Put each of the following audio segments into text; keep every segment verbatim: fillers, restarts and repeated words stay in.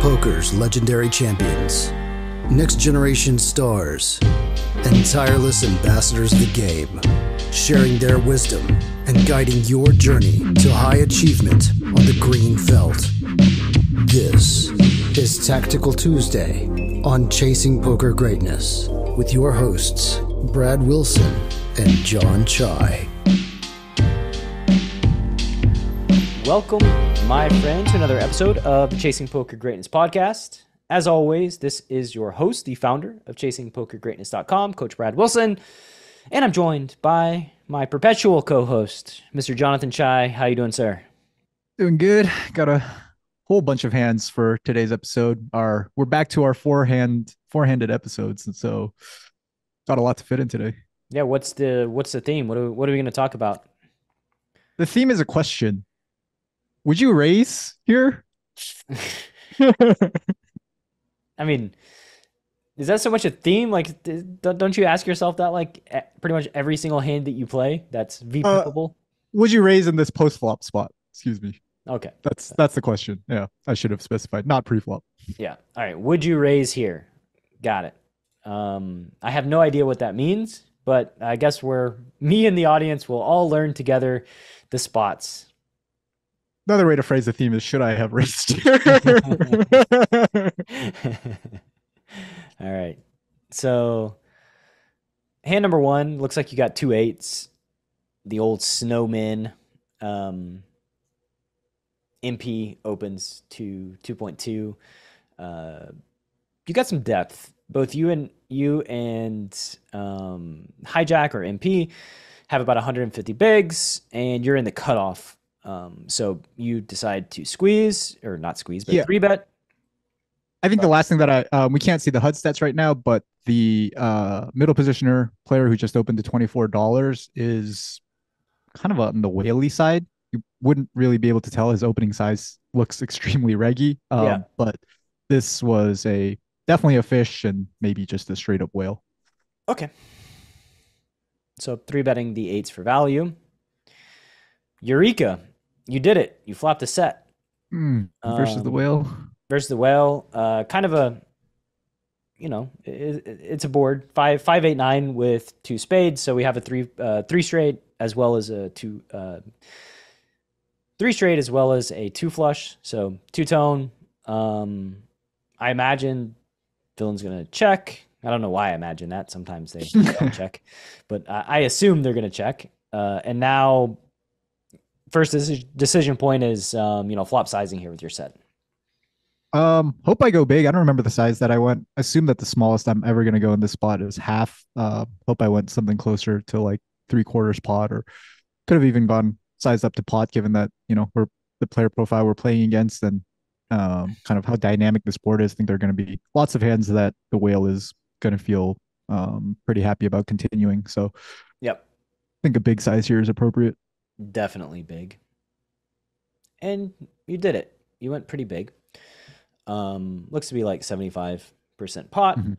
poker's legendary champions, next-generation stars, and tireless ambassadors of the game, sharing their wisdom and guiding your journey to high achievement on the green felt. This is Tactical Tuesday on Chasing Poker Greatness with your hosts, Brad Wilson and Jonathan Chai. Welcome, my friend, to another episode of the Chasing Poker Greatness podcast. As always, this is your host, the founder of Chasing Poker Greatness dot com, Coach Brad Wilson, and I'm joined by my perpetual co-host, Mister Jonathan Chai. How you doing, sir? Doing good. Got a whole bunch of hands for today's episode. Our we're back to our forehand four-handed episodes, and so got a lot to fit in today. Yeah, what's the what's the theme? What are, what are we going to talk about? The theme is a question. Would you raise here? I mean, is that so much a theme? Like, don't you ask yourself that, like, pretty much every single hand that you play that's V-pippable? Uh, would you raise in this post-flop spot? Excuse me. Okay. That's that's the question. Yeah, I should have specified. Not pre-flop. Yeah. All right. Would you raise here? Got it. Um, I have no idea what that means, but I guess we're, me and the audience will all learn together the spots. Another way to phrase the theme is, should I have raised here? All right. So hand number one, looks like you got two eights, the old snowman. Um, M P opens to two point two. Uh, you got some depth. Both you and you and um, Hijack or M P have about one hundred fifty bigs, and you're in the cutoff. Um, so you decide to squeeze, or not squeeze, but yeah. three bet. I think but, the last thing that I, um, we can't see the H U D stats right now, but the, uh, middle positioner player who just opened to twenty-four dollars is kind of on the whaley side. You wouldn't really be able to tell. His opening size looks extremely reggy. Um, yeah. But this was a, definitely a fish and maybe just a straight up whale. Okay. So three betting the eights for value. Eureka. You did it. You flopped a set. Mm, versus um, the whale. Versus the whale. Uh, kind of a, you know, it, it, it's a board. Five, five, eight, nine with two spades. So we have a three, uh, three straight as well as a two, uh, three straight as well as a two flush. So two tone. Um, I imagine Dylan's going to check. I don't know why I imagine that. Sometimes they don't check, but I, I assume they're going to check. Uh, and now. First decision point is, um, you know, flop sizing here with your set. Um, hope I go big. I don't remember the size that I went. I assume that the smallest I'm ever going to go in this spot is half. Uh, hope I went something closer to like three quarters pot, or could have even gone sized up to pot, given that, you know, we're the player profile we're playing against and um, kind of how dynamic this board is. I think there are going to be lots of hands that the whale is going to feel um, pretty happy about continuing. So, yep, I think a big size here is appropriate. Definitely big. And you did it. You went pretty big. Um, looks to be like seventy-five percent pot. Mm-hmm.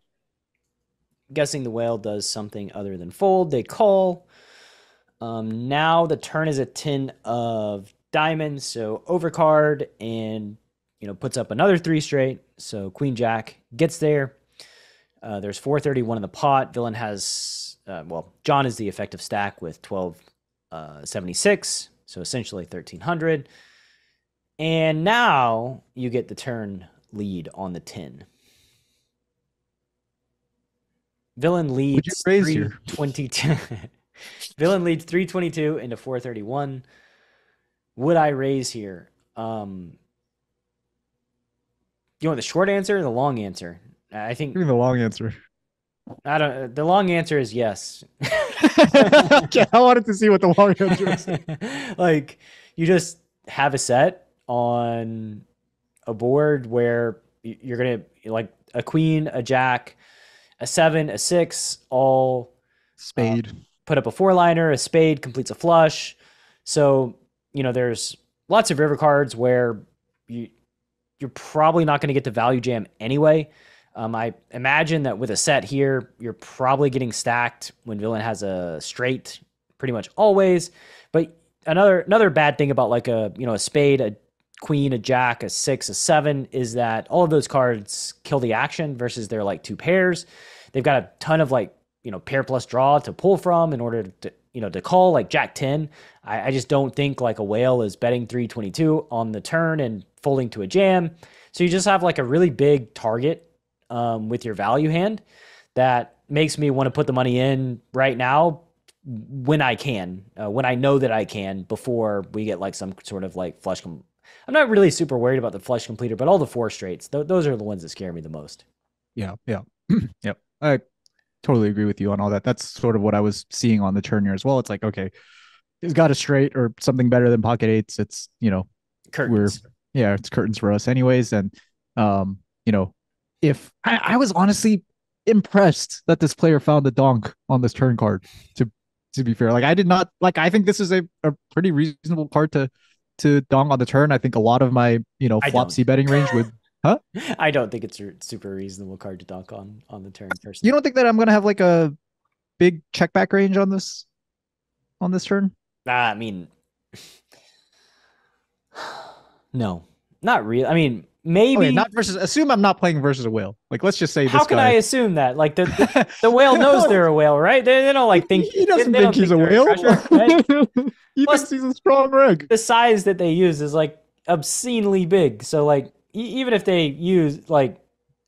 Guessing the whale does something other than fold. They call. Um, now the turn is a ten of diamonds. So overcard, and, you know, puts up another three straight. So queen jack gets there. Uh, there's four thirty-one in the pot. Villain has, uh, well, John is the effective stack with twelve. Uh, seventy-six, so essentially thirteen hundred. And now you get the turn lead on the ten. Villain leads three twenty-two. Villain leads three twenty-two into four thirty-one. Would I raise here? Um, you want the short answer or the long answer? I think the long answer. I don't. The long answer is yes. Okay, I wanted to see what the long answer was. Like, you just have a set on a board where you're gonna, like, a queen, a jack, a seven, a six, all spade. Uh, put up a four liner. A spade completes a flush. So, you know, there's lots of river cards where you you're probably not gonna get the value jam anyway. Um, I imagine that with a set here, you're probably getting stacked when villain has a straight, pretty much always. But another another bad thing about, like, a, you know, a spade, a queen, a jack, a six, a seven, is that all of those cards kill the action versus they're like two pairs. They've got a ton of like, you know, pair plus draw to pull from in order to, you know, to call like jack ten. I, I just don't think like a whale is betting three twenty-two on the turn and folding to a jam. So you just have like a really big target um, with your value hand that makes me want to put the money in right now when I can, uh, when I know that I can, before we get like some sort of like flush. Com- I'm not really super worried about the flush completer, but all the four straights, th- those are the ones that scare me the most. Yeah. Yeah. Yep. I totally agree with you on all that. That's sort of what I was seeing on the turn here as well. It's like, okay, it's got a straight or something better than pocket eights. It's, you know, curtains. We're, yeah, it's curtains for us anyways. And, um, you know, if I, I was honestly impressed that this player found the donk on this turn card, to, to be fair. Like I did not, like, I think this is a, a pretty reasonable card to, to dong on the turn. I think a lot of my, you know, flopsy betting range would, huh? I don't think it's a super reasonable card to dunk on on the turn personally. You don't think that I'm going to have like a big check back range on this, on this turn? Uh, I mean, no, not really. I mean, maybe. Okay, not versus, assume I'm not playing versus a whale. Like, let's just say this. How can guy... I assume that? Like the, the, the whale knows they're a whale, right? They, they don't like think. He doesn't they, think they he's think a whale. A treasure, right? He Plus, thinks he's a strong rig. The size that they use is like obscenely big. So like, even if they use like,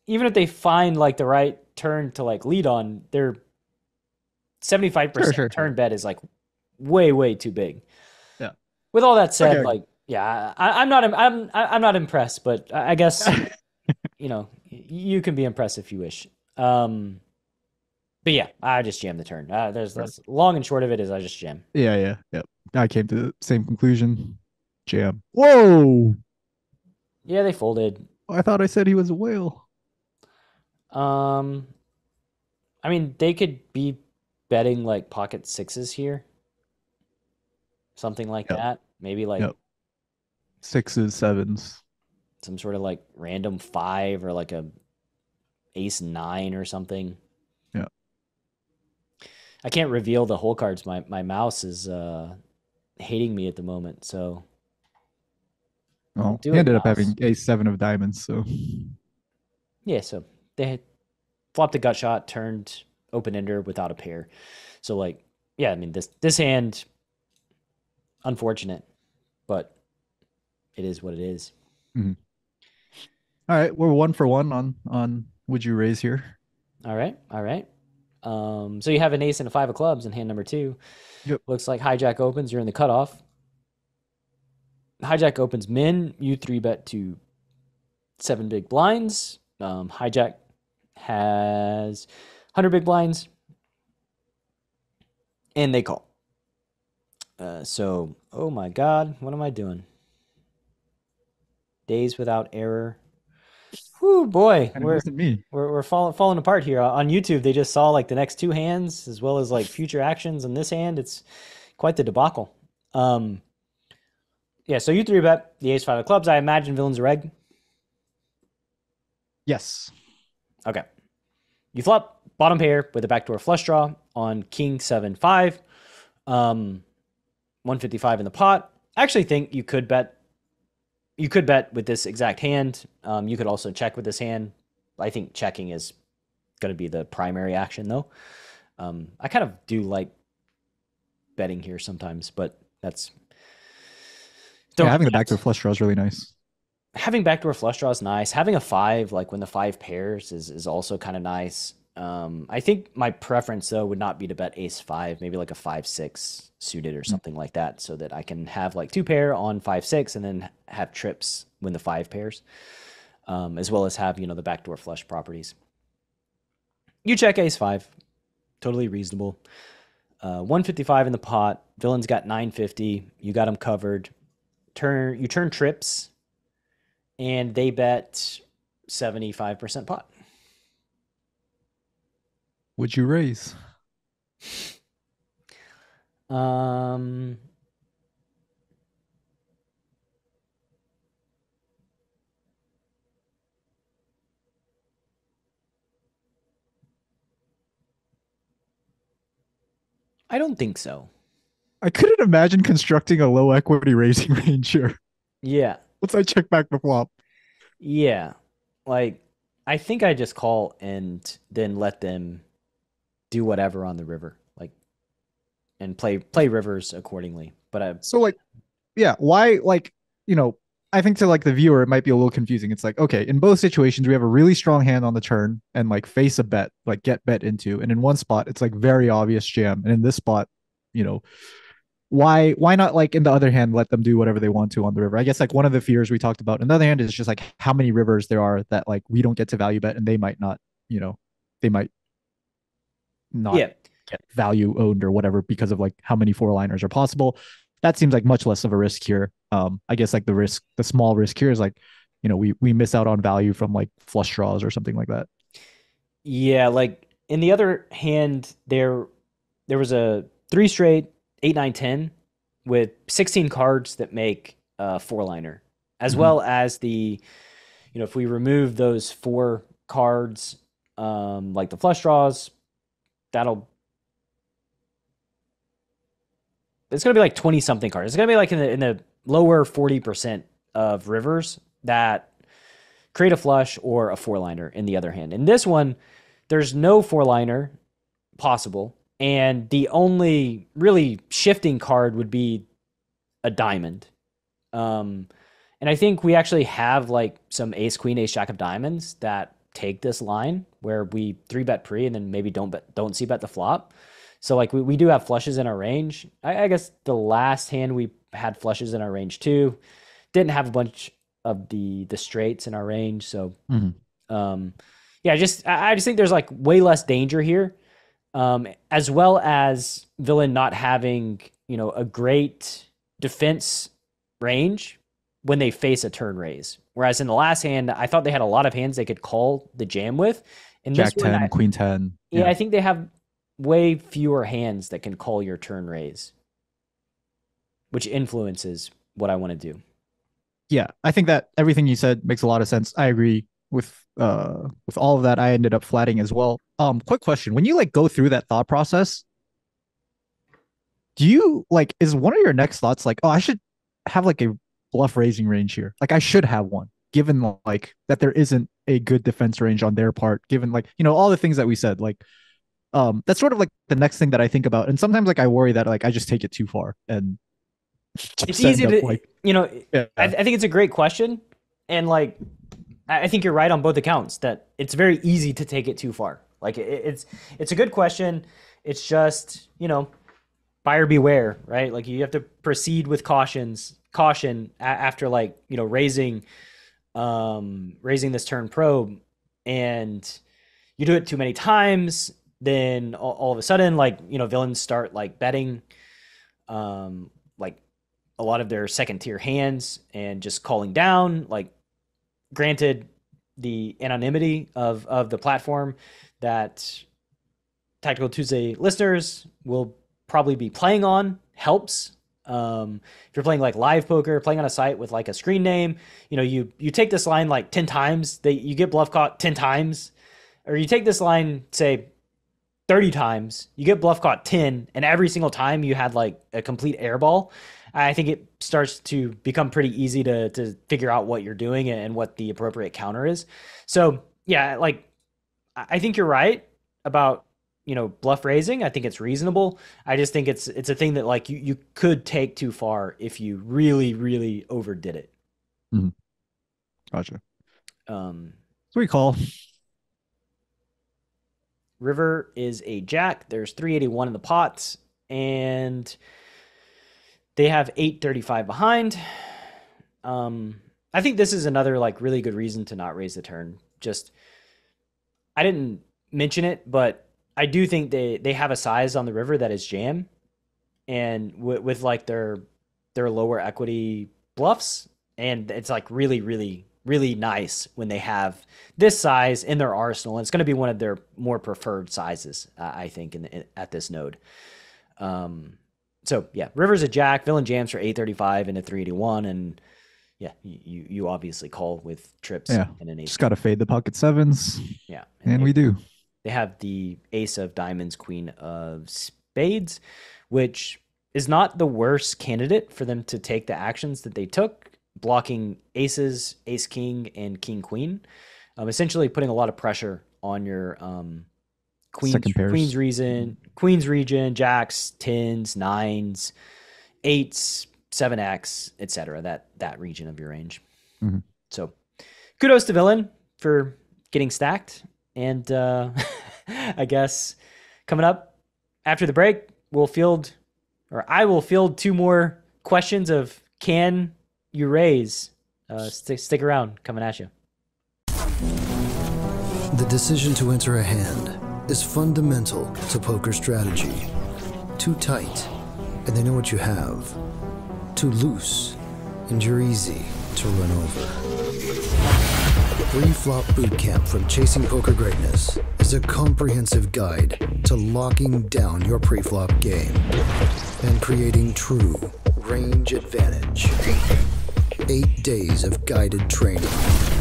even if they find like the right turn to like lead on, their seventy-five percent sure, sure, turn sure. bet is like way, way too big. Yeah. With all that said, okay. like, yeah, I, I'm not, I'm, I'm not impressed, but I guess, you know, you can be impressed if you wish. Um, but yeah, I just jammed the turn. Uh, there's that's long and short of it is I just jam. Yeah. Yeah. Yep. I came to the same conclusion. Jam. Whoa. Yeah, they folded. I thought I said he was a whale. Um, I mean, they could be betting like pocket sixes here. Something like yep. that. Maybe like yep. sixes, sevens. Some sort of like random five or like a ace nine or something. Yeah. I can't reveal the whole cards. My, my mouse is uh, hating me at the moment, so... Oh, he ended up having a seven of diamonds, so yeah. So they had flopped a gut shot, turned open ender without a pair. So like, yeah, I mean this this hand, unfortunate, but it is what it is. Mm-hmm. All right, we're one for one on on would you raise here. All right, all right. Um, so you have an ace and a five of clubs in hand number two. Yep. Looks like hijack opens. You're in the cutoff. Hijack opens min, you three bet to seven big blinds. Um, hijack has one hundred big blinds, and they call. Uh, so, oh my God, what am I doing? Days without error. Whoo, boy, we're, me. we're we're falling falling apart here on YouTube. They just saw like the next two hands as well as like future actions on this hand. It's quite the debacle. Um. Yeah, so you three bet the ace five of clubs. I imagine villain's a reg. Yes. Okay. You flop bottom pair with a backdoor flush draw on king seven five, um, one fifty five in the pot. I actually think you could bet. You could bet with this exact hand. Um, you could also check with this hand. I think checking is going to be the primary action though. Um, I kind of do like betting here sometimes, but that's. Yeah, having a backdoor flush draw is really nice. Having backdoor flush draw is nice. Having a five, like when the five pairs, is is also kind of nice. Um, I think my preference though would not be to bet ace five, maybe like a five six suited or something mm-hmm. like that, so that I can have like two pair on five six and then have trips when the five pairs, um, as well as have you know the backdoor flush properties. You check ace five, totally reasonable. Uh, one fifty five in the pot. Villain's got nine fifty. You got him covered. Turn you turn trips, and they bet seventy-five percent pot. Would you raise? Um, I don't think so. I couldn't imagine constructing a low equity raising range here. Yeah. once I check back the flop. Yeah. Like, I think I just call and then let them do whatever on the river, like, and play play rivers accordingly. But I so like, yeah, why, like, you know, I think to like the viewer it might be a little confusing. It's like, okay, in both situations we have a really strong hand on the turn and like face a bet, like get bet into, and in one spot it's like very obvious jam, and in this spot, you know, why why not like in the other hand let them do whatever they want to on the river? I guess like one of the fears we talked about in the other hand is just like how many rivers there are that like we don't get to value bet, and they might not, you know, they might not yeah. get value owned or whatever because of like how many four liners are possible. That seems like much less of a risk here. Um, I guess like the risk, the small risk here is like, you know, we, we miss out on value from like flush draws or something like that. Yeah. Like in the other hand, there, there was a three straight, eight, nine, ten with sixteen cards that make a four liner, as mm-hmm. well as the, you know, if we remove those four cards, um, like the flush draws, that'll, it's going to be like twenty something cards. It's going to be like in the, in the lower forty percent of rivers that create a flush or a four liner in the other hand. In this one, there's no four liner possible. And the only really shifting card would be a diamond. Um, and I think we actually have like some ace, queen, ace, jack of diamonds that take this line where we three bet pre and then maybe don't bet, don't see bet the flop. So like we, we do have flushes in our range. I, I guess the last hand we had flushes in our range too. Didn't have a bunch of the the straights in our range. So mm-hmm. um, yeah, just I, I just think there's like way less danger here, um, as well as villain not having, you know, a great defense range when they face a turn raise. Whereas in the last hand, I thought they had a lot of hands they could call the jam with. And Jack this ten, one, I, queen ten. Yeah, yeah, I think they have way fewer hands that can call your turn raise, which influences what I want to do. Yeah, I think that everything you said makes a lot of sense. I agree with uh with all of that. I ended up flatting as well. Um, quick question: when you like go through that thought process, do you like is one of your next thoughts like, oh, I should have like a bluff raising range here? Like I should have one, given like that there isn't a good defense range on their part. Given like you know all the things that we said, like. Um, that's sort of like the next thing that I think about. And sometimes like I worry that like I just take it too far and it's easy to, like, you know, yeah. I, th- I think it's a great question. And like, I think you're right on both accounts that it's very easy to take it too far. Like it, it's, it's a good question. It's just, you know, buyer beware, right? Like you have to proceed with cautions, caution a- after like, you know, raising, um, raising this turn probe, and you do it too many times. Then all of a sudden, like, you know, villains start like betting, um, like a lot of their second tier hands and just calling down, like granted the anonymity of, of the platform that Tactical Tuesday listeners will probably be playing on helps. Um, if you're playing like live poker, playing on a site with like a screen name, you know, you, you take this line like ten times, they, you get bluff caught ten times, or you take this line, say, thirty times, you get bluff caught ten, and every single time you had like a complete airball. I think it starts to become pretty easy to to figure out what you're doing and what the appropriate counter is. So yeah, like I think you're right about, you know, bluff raising. I think it's reasonable. I just think it's it's a thing that like you you could take too far if you really really overdid it. Mm-hmm. Gotcha. Um, three call. River is a jack. There's three eighty-one in the pots, and they have eight thirty-five behind. Um, I think this is another like really good reason to not raise the turn. Just, I didn't mention it, but I do think they, they have a size on the river that is jam, and w- with like their their lower equity bluffs, and it's like really really. really nice when they have this size in their arsenal. It's going to be one of their more preferred sizes, uh, I think, in, in at this node. Um, so yeah, river's a jack, villain jams for eight thirty-five and a three eighty-one, and yeah, you you obviously call with trips. Yeah, and an ace. Just got to fade the pocket sevens. Yeah, and, and we do. They have the ace of diamonds, queen of spades, which is not the worst candidate for them to take the actions that they took. blocking aces, ace king, and king queen. Um, essentially putting a lot of pressure on your um, queens, queens reason, queens region, jacks, tens, nines, eights, seven x, et cetera. That that region of your range. Mm-hmm. So, kudos to Villain for getting stacked. And uh, I guess coming up after the break, we'll field, or I will field two more questions of can you raise? Uh, st- stick around, coming at you. The decision to enter a hand is fundamental to poker strategy. Too tight, and they know what you have. Too loose, and you're easy to run over. Preflop Bootcamp from Chasing Poker Greatness is a comprehensive guide to locking down your preflop game and creating true range advantage. Eight days of guided training,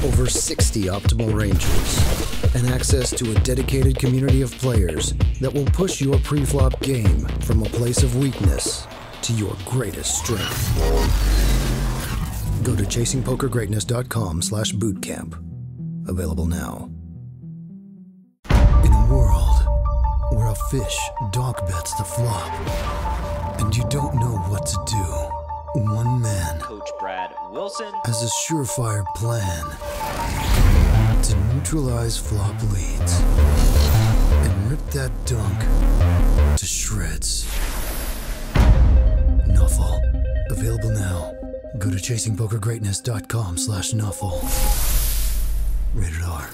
over sixty optimal ranges, and access to a dedicated community of players that will push your preflop game from a place of weakness to your greatest strength. Go to chasing poker greatness dot com slash bootcamp. Available now. In a world where a fish dog bets the flop and you don't know what to do, one man, Coach Brad Wilson, has a surefire plan to neutralize flop leads and rip that dunk to shreds. Nuffle. Available now. Go to chasing poker greatness dot com slash nuffle. Rated R.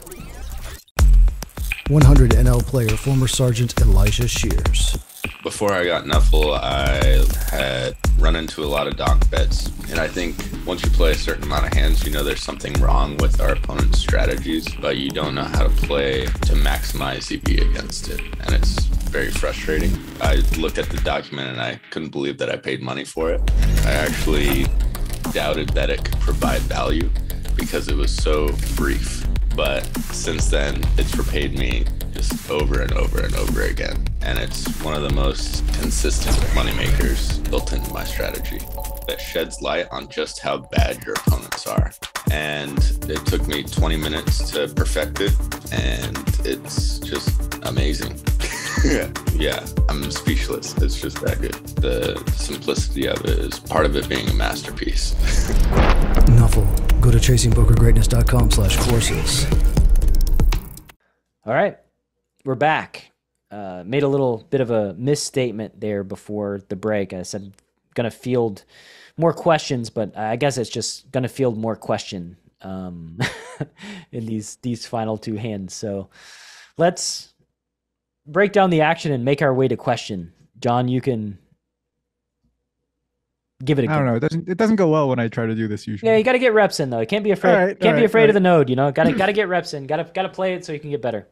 one hundred N L player, former Sergeant Elijah Shears. Before I got Nuffle, I had run into a lot of donk bets. And I think once you play a certain amount of hands, you know there's something wrong with our opponent's strategies, but you don't know how to play to maximize E V against it. And it's very frustrating. I looked at the document and I couldn't believe that I paid money for it. I actually doubted that it could provide value because it was so brief. But since then, it's repaid me just over and over and over again. And it's one of the most consistent moneymakers built into my strategy that sheds light on just how bad your opponents are. And it took me twenty minutes to perfect it, and it's just amazing. Yeah. Yeah, I'm speechless. It's just that good. The simplicity of it is part of it being a masterpiece. Nuffle. Go to chasing poker greatness dot com slash courses. All right. We're back. Uh, made a little bit of a misstatement there before the break. I said I'm going to field more questions, but I guess it's just going to field more question um, in these these final two hands. So let's break down the action and make our way to question. John, you can give it a go. I don't know. It doesn't it doesn't go well when I try to do this usually. Yeah, you got to get reps in though. You can't be afraid. Right, can't right, be afraid right. of the node. You know, got to got to get reps in. Got to got to play it so you can get better.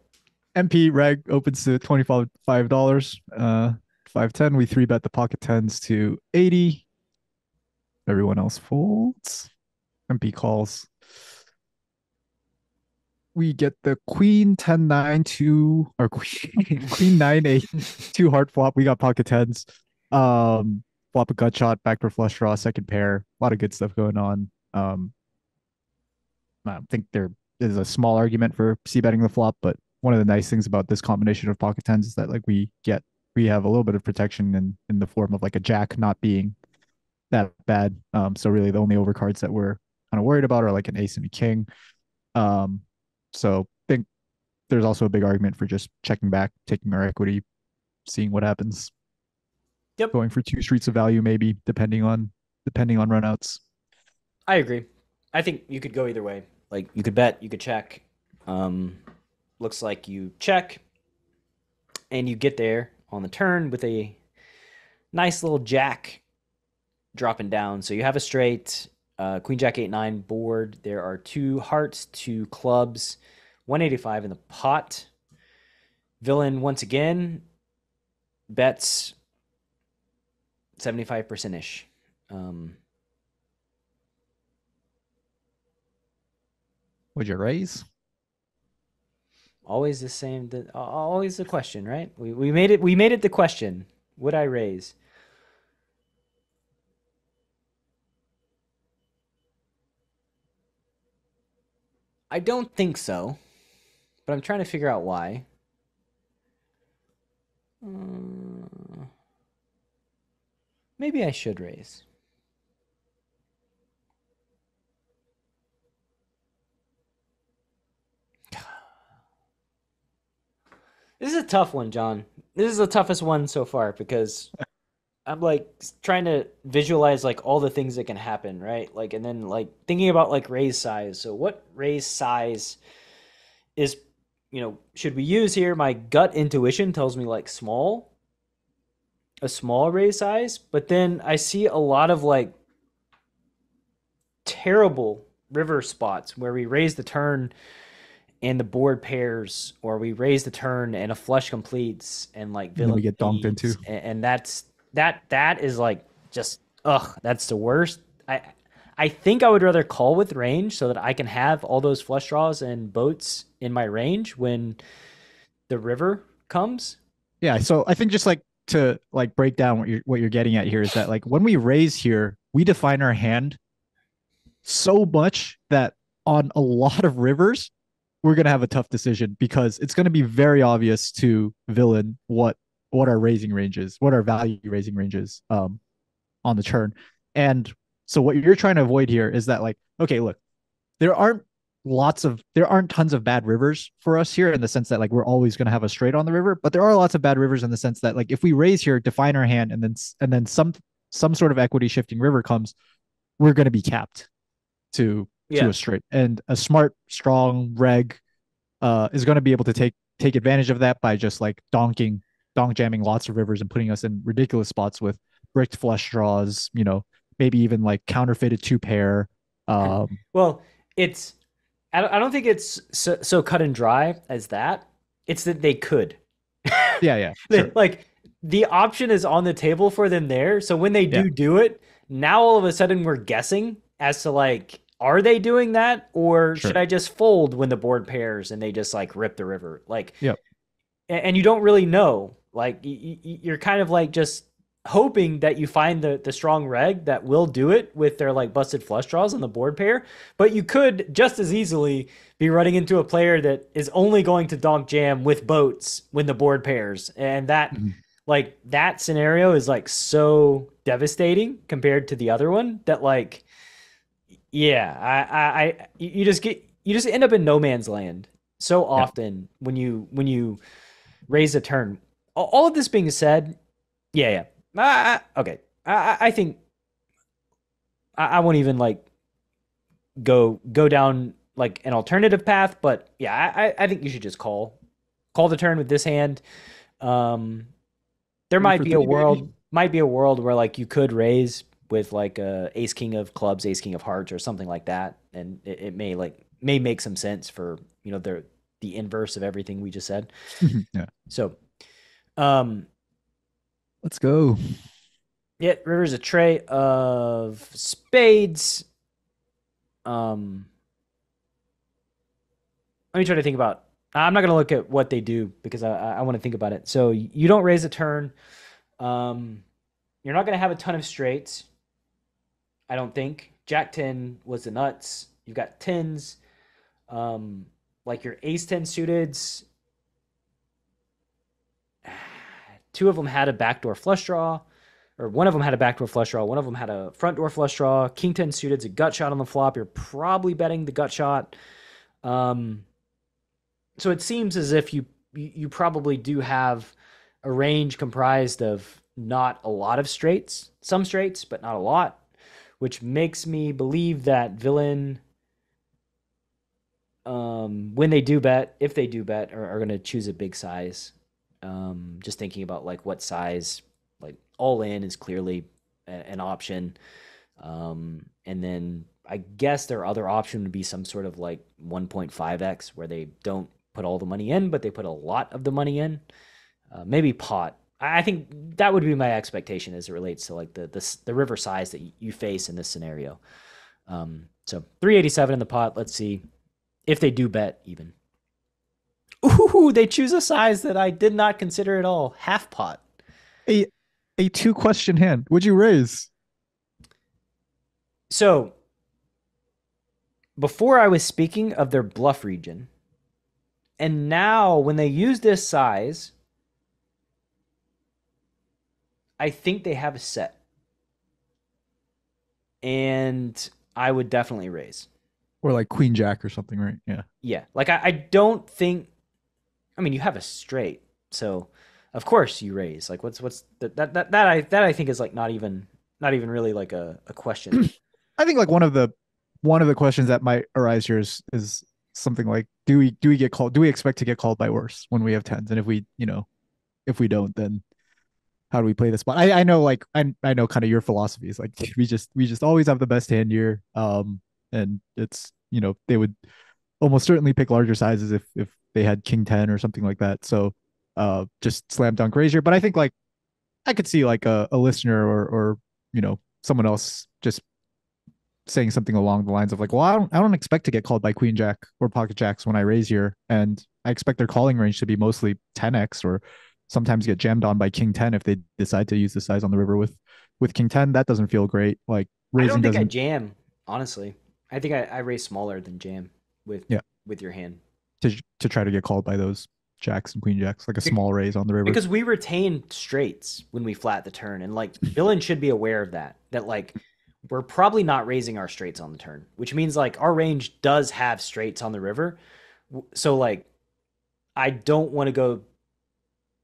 M P reg opens to twenty-five dollars, uh, five ten. We three bet the pocket tens to eighty. Everyone else folds. M P calls. We get the queen ten nine to, or queen, queen nine eight to heart flop. We got pocket tens. Um, flop a gut shot, backdoor flush draw, second pair. A lot of good stuff going on. Um, I think there is a small argument for c-betting the flop, but one of the nice things about this combination of pocket tens is that like we get, we have a little bit of protection in, in the form of like a jack not being that bad. Um, so really the only overcards that we're kind of worried about are like an ace and a king. Um, so I think there's also a big argument for just checking back, taking our equity, seeing what happens. Yep. Going for two streets of value, maybe depending on, depending on runouts. I agree. I think you could go either way. Like you could bet, you could check. Um, Looks like you check, and you get there on the turn with a nice little jack dropping down. So you have a straight uh, queen jack eight nine board. There are two hearts, two clubs, one eighty-five in the pot. Villain once again bets seventy-five percent ish. Um, Would you raise? Always the same, the, always the question, right? We we made it. We made it the question. Would I raise? I don't think so, but I'm trying to figure out why. Um, maybe I should raise. This is a tough one, John. This is the toughest one so far because I'm like trying to visualize like all the things that can happen, right? Like, and then like thinking about like raise size. So what raise size is, you know, should we use here? My gut intuition tells me like small, a small raise size, but then I see a lot of like terrible river spots where we raise the turn and the board pairs, or we raise the turn and a flush completes, and like villain and we get dunked into, and, and that's that. That is like just ugh. That's the worst. I I think I would rather call with range so that I can have all those flush draws and boats in my range when the river comes. Yeah. So I think just like to like break down what you're what you're getting at here is that like when we raise here, we define our hand so much that on a lot of rivers, we're going to have a tough decision because it's going to be very obvious to villain what what our raising range is, what our value raising range is um, on the turn. And so what you're trying to avoid here is that like, okay, look, there aren't lots of, there aren't tons of bad rivers for us here in the sense that like we're always going to have a straight on the river, but there are lots of bad rivers in the sense that like if we raise here, define our hand, and then and then some some sort of equity shifting river comes, we're going to be capped to... Yeah. To a straight, and a smart, strong reg uh, is going to be able to take take advantage of that by just like donking, donk jamming lots of rivers and putting us in ridiculous spots with bricked flush draws. You know, maybe even like counterfeited two pair. Um, well, it's I don't, I don't think it's so, so cut and dry as that. It's that they could. yeah, yeah. They, sure. Like the option is on the table for them there. So when they do yeah. do it, now all of a sudden we're guessing as to like. Are they doing that, or sure. should I just fold when the board pairs and they just like rip the river? Like, yep. and you don't really know. Like, you're kind of like just hoping that you find the the strong reg that will do it with their like busted flush draws on the board pair. But you could just as easily be running into a player that is only going to donk jam with boats when the board pairs, and that mm-hmm. like that scenario is like so devastating compared to the other one that like. Yeah, I, I, you just get, you just end up in no man's land so often yeah. when you, when you raise a turn. All of this being said, yeah, yeah, I, I, okay, I, I think I, I won't even like go go down like an alternative path, but yeah, I, I think you should just call, call the turn with this hand. Um, there might be a world, might be a world where like you could raise. With like a ace king of clubs, ace king of hearts, or something like that, and it, it may like may make some sense for you know the the inverse of everything we just said. yeah. So, um, let's go. Yeah, river's a tray of spades. Um, let me try to think about. I'm not gonna look at what they do because I I want to think about it. So you don't raise a turn. Um, you're not gonna have a ton of straights. I don't think. Jack ten was the nuts. You've got tens, um, like your ace ten suiteds. Two of them had a backdoor flush draw, or one of them had a backdoor flush draw. One of them had a front door flush draw. King ten suited's a gut shot on the flop. You're probably betting the gut shot. Um, so it seems as if you you probably do have a range comprised of not a lot of straights, some straights, but not a lot, which makes me believe that villain, um, when they do bet, if they do bet, are, are going to choose a big size. Um, just thinking about like what size, like all in is clearly a, an option. Um, and then I guess their other option would be some sort of like one point five X where they don't put all the money in, but they put a lot of the money in, uh, maybe pot. I think that would be my expectation as it relates to like the the, the river size that you face in this scenario. Um, so three eighty-seven in the pot. Let's see if they do bet even. Ooh, they choose a size that I did not consider at all. Half pot. A a two question hand. Would you raise? So before I was speaking of their bluff region. And now when they use this size, I think they have a set. And I would definitely raise. Or like queen jack or something, right? Yeah. Yeah. Like I, I don't think, I mean, you have a straight, so of course you raise. Like what's, what's the, that, that, that I, that I think is like not even, not even really like a, a question. I think like one of the, one of the questions that might arise here is, is something like, do we, do we get called? Do we expect to get called by worse when we have tens? And if we, you know, if we don't, then how do we play this spot? I, I know, like, I, I know kind of your philosophy is like, we just, we just always have the best hand here. Um, and it's, you know, they would almost certainly pick larger sizes if, if they had king ten or something like that. So, uh, just slam dunk raise. But I think like, I could see like a, a listener or, or, you know, someone else just saying something along the lines of like, well, I don't, I don't expect to get called by queen jack or pocket jacks when I raise here. And I expect their calling range to be mostly ten X or sometimes get jammed on by king ten if they decide to use the size on the river with, with king ten. That doesn't feel great. Like raising I don't think doesn't... I jam, honestly. I think I, I raise smaller than jam with yeah. with your hand. To to try to get called by those jacks and queen jacks, like a small raise on the river. Because we retain straights when we flat the turn. And like Dylan should be aware of that, that like we're probably not raising our straights on the turn, which means like our range does have straights on the river. So like, I don't want to go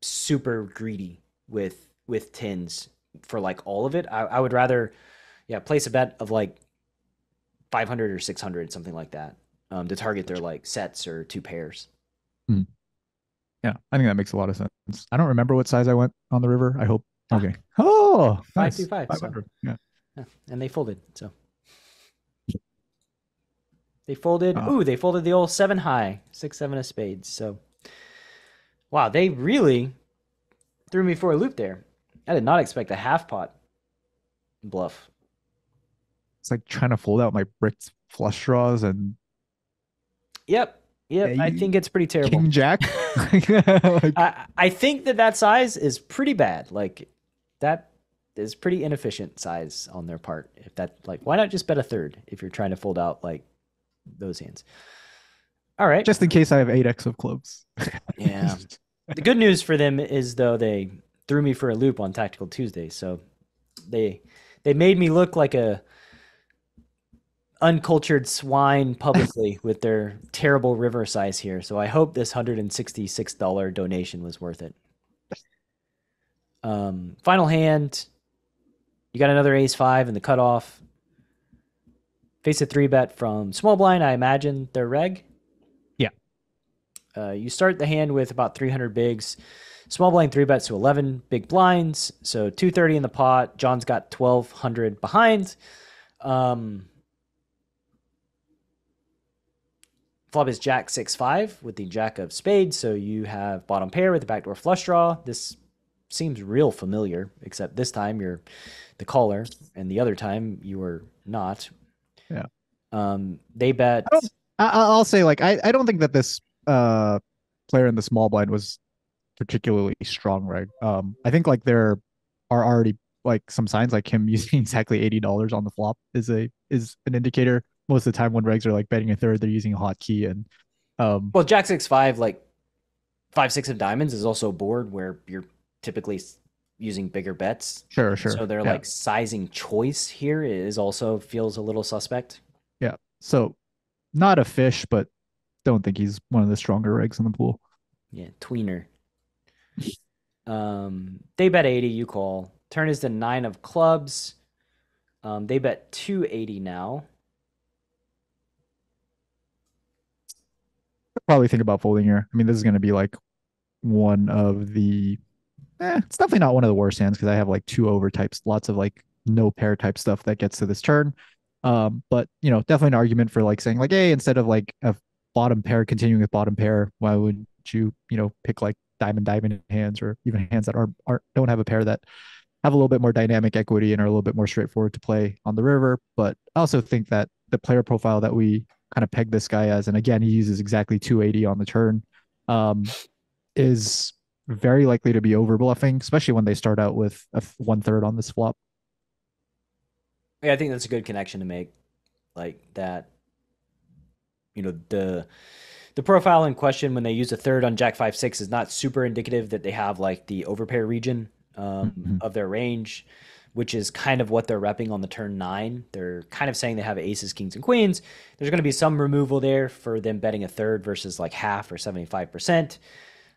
super greedy with, with tens for like all of it. I, I would rather, yeah, place a bet of like five hundred or six hundred, something like that, um, to target their like sets or two pairs. Mm. Yeah. I think that makes a lot of sense. I don't remember what size I went on the river. I hope. Okay. Oh, nice. five two five. five hundred. So. Yeah. Yeah, and they folded. So they folded. Uh, Ooh, they folded the old seven high, six, seven of spades. So, wow, they really threw me for a loop there. I did not expect a half pot bluff. It's like trying to fold out my bricked flush draws and. Yep. Yep. I think it's pretty terrible. King jack. like, I, I think that that size is pretty bad. Like that. Is pretty inefficient size on their part. If that, like, why not just bet a third if you're trying to fold out like those hands? All right. Just in case I have eight X of clubs. Yeah. The good news for them is though they threw me for a loop on Tactical Tuesday, so they they made me look like a uncultured swine publicly with their terrible river size here. So I hope this hundred and sixty-six dollar donation was worth it. Um, final hand. You got another ace five in the cutoff. Face a three bet from small blind. I imagine they're reg. Yeah. Uh, you start the hand with about three hundred bigs. Small blind three bets to eleven big blinds. So two thirty in the pot. John's got twelve hundred behind. Um, flop is jack six five with the jack of spades. So you have bottom pair with the backdoor flush draw. This seems real familiar, except this time you're the caller and the other time you were not. Yeah. Um, they bet. I I, I'll say like, I, I don't think that this uh, player in the small blind was particularly strong, right? Um, I think like there are already like some signs like him using exactly eighty dollars on the flop is a, is an indicator. Most of the time when regs are like betting a third, they're using a hotkey and. Um, well, jack six five, like five, six of diamonds is also a board where you're typically using bigger bets. Sure, sure. So they're yeah. like sizing choice here is also feels a little suspect. Yeah. So not a fish, but don't think he's one of the stronger regs in the pool. Yeah. Tweener. um, they bet eighty, you call. Turn is the nine of clubs. Um, they bet two eighty now. Probably think about folding here. I mean, this is going to be like one of the... Eh, it's definitely not one of the worst hands because I have like two over types, lots of like no pair type stuff that gets to this turn. Um, but, you know, definitely an argument for like saying like, hey, instead of like a bottom pair, continuing with bottom pair, why would you, you know, pick like diamond, diamond hands or even hands that aren't, aren't don't have a pair that have a little bit more dynamic equity and are a little bit more straightforward to play on the river. But I also think that the player profile that we kind of peg this guy as, and again, he uses exactly two eighty on the turn, um, is... very likely to be over bluffing, especially when they start out with a one third on this flop. Yeah, I think that's a good connection to make. Like that you know, the the profile in question when they use a third on Jack five six is not super indicative that they have like the overpair region um, mm-hmm. of their range, which is kind of what they're repping on the turn nine. They're kind of saying they have aces, kings, and queens. There's going to be some removal there for them betting a third versus like half or seventy-five percent,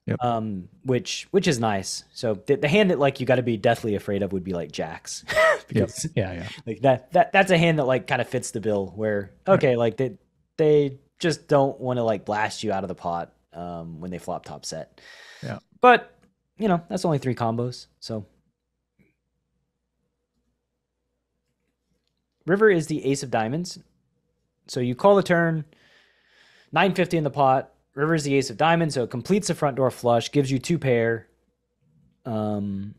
yep. um, which which is nice. So the, the hand that like you got to be deathly afraid of would be like jacks, because yeah, yeah, yeah. like that that that's a hand that like kind of fits the bill where okay, right. like they they just don't want to like blast you out of the pot um, when they flop top set. Yeah, but you know that's only three combos, so. River is the ace of diamonds. So you call the turn, nine fifty in the pot. River is the ace of diamonds, so it completes the front door flush, gives you two pair. Um,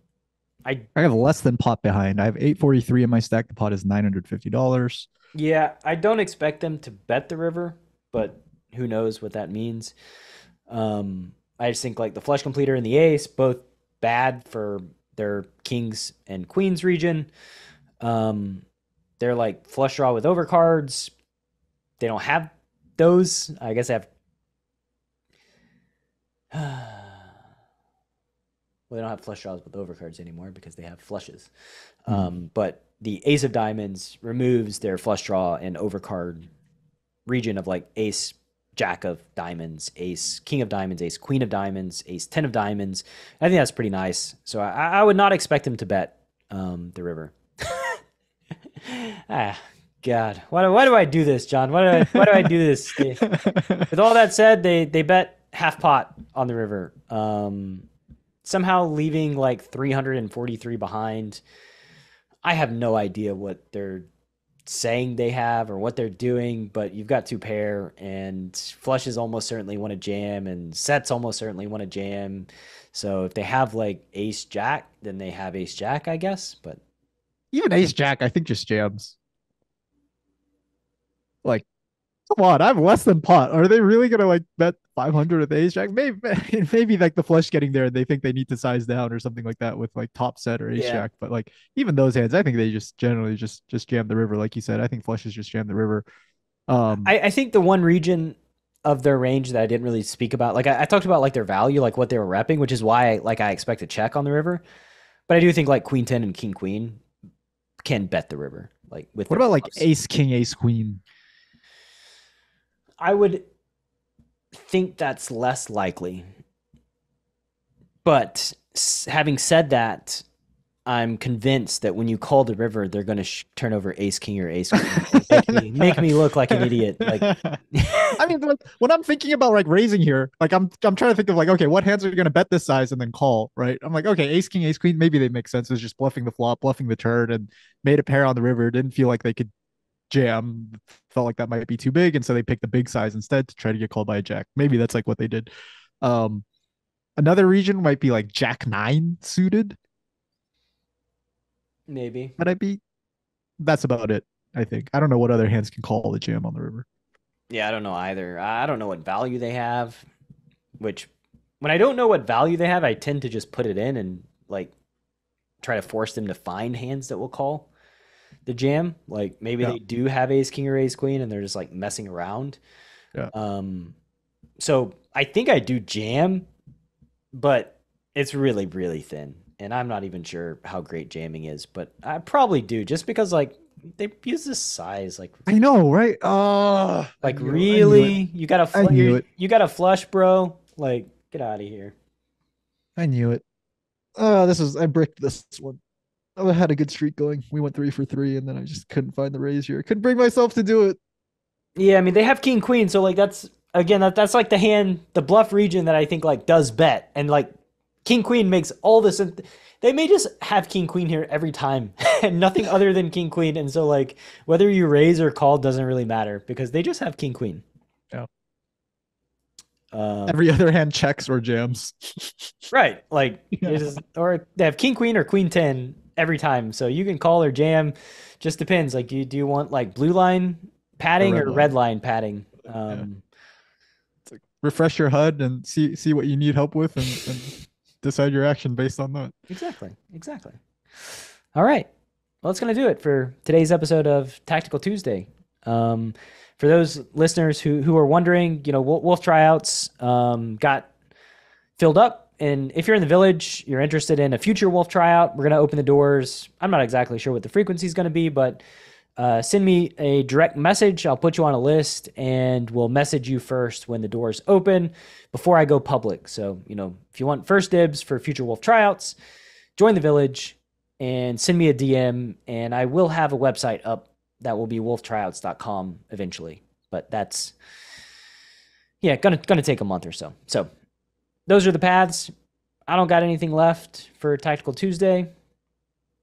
I I have less than pot behind. I have eight forty-three in my stack. The pot is nine hundred fifty dollars. Yeah, I don't expect them to bet the river, but who knows what that means. Um, I just think like the flush completer and the ace, both bad for their kings and queens region. Um... They're like flush draw with overcards. They don't have those. I guess they have. Well, they don't have flush draws with overcards anymore because they have flushes. Mm-hmm. Um, but the ace of diamonds removes their flush draw and overcard region of like ace, jack of diamonds, ace, king of diamonds, ace, queen of diamonds, ace, ten of diamonds. I think that's pretty nice. So I, I would not expect them to bet um, the river. Ah, God, why do, why do I do this, John? Why do I, why do I do this? With all that said, they, they bet half pot on the river, um, somehow leaving like three hundred forty-three behind. I have no idea what they're saying they have or what they're doing, but you've got two pair and flushes almost certainly want to jam and sets almost certainly want to jam. So if they have like ace jack, then they have ace jack, I guess, but. Even ace jack, I think, just jams. Like, come on, I'm less than pot. Are they really gonna like bet five hundred with ace jack? Maybe, maybe like the flush getting there, they think they need to size down or something like that with like top set or ace yeah. jack. But like even those hands, I think they just generally just just jam the river, like you said. I think flushes just jam the river. Um, I, I think the one region of their range that I didn't really speak about, like I, I talked about like their value, like what they were repping, which is why I, like I expect a check on the river. But I do think like queen ten and king queen can bet the river. Like with what about like ace king, ace queen? I would think that's less likely, but having said that, I'm convinced that when you call the river, they're going to sh- turn over ace king or ace queen. Make me, make me look like an idiot. Like, I mean, like, when I'm thinking about like raising here, like I'm I'm trying to think of like, okay, what hands are you going to bet this size and then call, right? I'm like, okay, ace king, ace queen, maybe they make sense. It's just bluffing the flop, bluffing the turn, and made a pair on the river. Didn't feel like they could jam. Felt like that might be too big, and so they picked the big size instead to try to get called by a jack. Maybe that's like what they did. Um, another region might be like jack nine suited. Maybe. But I'd be, that's about it, I think. I don't know what other hands can call the jam on the river. Yeah, I don't know either. I don't know what value they have, which when I don't know what value they have, I tend to just put it in and like try to force them to find hands that will call the jam. Like maybe yeah. they do have ace king or ace queen and they're just like messing around. Yeah. Um, so I think I do jam, but it's really, really thin. And I'm not even sure how great jamming is, but I probably do just because like they use this size. Like I know, right? Uh like really, you got to fl- you, you got to flush, bro. Like get out of here. I knew it. Oh, uh, this is I bricked this one. I had a good streak going. We went three for three, and then I just couldn't find the raise here. I couldn't bring myself to do it. Yeah, I mean they have king queen, so like that's again that, that's like the hand, the bluff region that I think like does bet and like. King queen makes all this. They may just have king queen here every time and nothing other than king queen. And so like whether you raise or call doesn't really matter because they just have king queen. Yeah. Um, every other hand checks or jams. Right. Like they just, or they have king queen or queen ten every time. So you can call or jam. Just depends. Like you do you want like blue line padding or red, or red line. line padding? Um, yeah. It's like refresh your H U D and see see what you need help with and. and... decide your action based on that. Exactly. Exactly. All right. Well, that's going to do it for today's episode of Tactical Tuesday. Um, for those listeners who who are wondering, you know, Wolf Tryouts um, got filled up. And if you're in the village, you're interested in a future Wolf Tryout, we're going to open the doors. I'm not exactly sure what the frequency is going to be, but uh, send me a direct message. I'll put you on a list, and we'll message you first when the doors open before I go public. So, you know, if you want first dibs for future Wolf Tryouts, join the village and send me a D M, and I will have a website up that will be wolf tryouts dot com eventually. But that's, yeah, going to going to take a month or so. So. Those are the paths. I don't got anything left for Tactical Tuesday.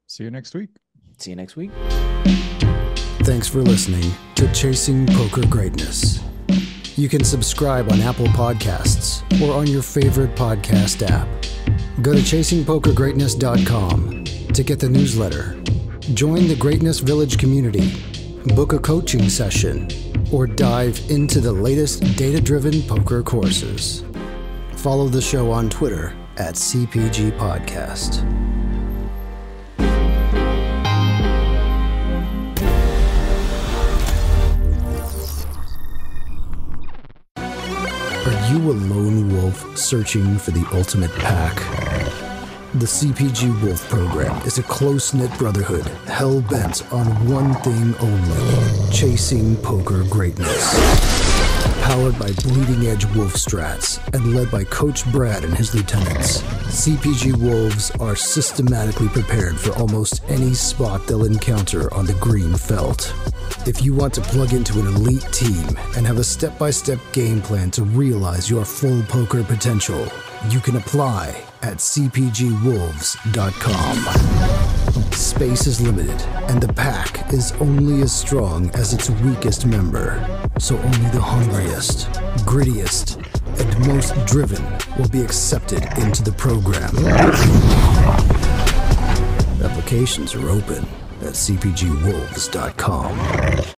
See you next week. See you next week. Thanks for listening to Chasing Poker Greatness. You can subscribe on Apple Podcasts or on your favorite podcast app. Go to chasing poker greatness dot com to get the newsletter. Join the Greatness Village community. Book a coaching session or dive into the latest data-driven poker courses. Follow the show on Twitter at C P G Podcast. Are you a lone wolf searching for the ultimate pack? The C P G Wolf Program is a close-knit brotherhood hell-bent on one thing only, chasing poker greatness. Powered by bleeding edge wolf strats and led by Coach Brad and his lieutenants, C P G Wolves are systematically prepared for almost any spot they'll encounter on the green felt. If you want to plug into an elite team and have a step-by-step game plan to realize your full poker potential, you can apply at c p g wolves dot com. Space is limited, and the pack is only as strong as its weakest member. So only the hungriest, grittiest, and most driven will be accepted into the program. Applications are open at c p g wolves dot com.